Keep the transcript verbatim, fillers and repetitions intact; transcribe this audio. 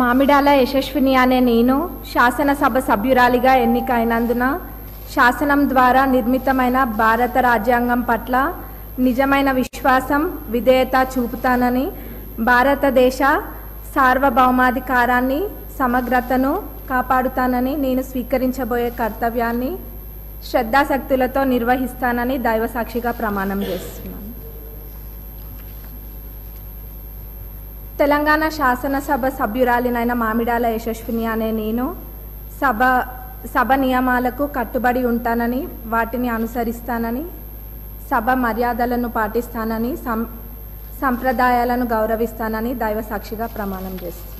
మామిడాల యశస్విని అనే నేను శాసనసభ సభ్యురాలిగా ఎన్నికైనందున శాసనం ద్వారా నిర్మితమైన భారత రాజ్యాంగం పట్ల నిజమైన విశ్వాసం విధేయత చూపుతానని భారతదేశ సార్వభౌమాధికారాన్ని సమగ్రతను కాపాడుతానని నేను స్వీకరించబోయే కర్తవ్యాన్ని శ్రద్ధాశక్తులతో నిర్వహిస్తానని దైవసాక్షిగా ప్రమాణం చేస్తున్నాను। తెలంగాణ శాసనసభ సభ్యురాలినైన మామిడాల యశస్విని అనే నేను సభ సభ నియమాలకు కట్టుబడి ఉంటానని వాటిని అనుసరిస్తానని సభ మర్యాదలను పాటిస్తానని సంప్రదాయాలను గౌరవిస్తానని దైవసాక్షిగా ప్రమాణం చేస్తున్నాను।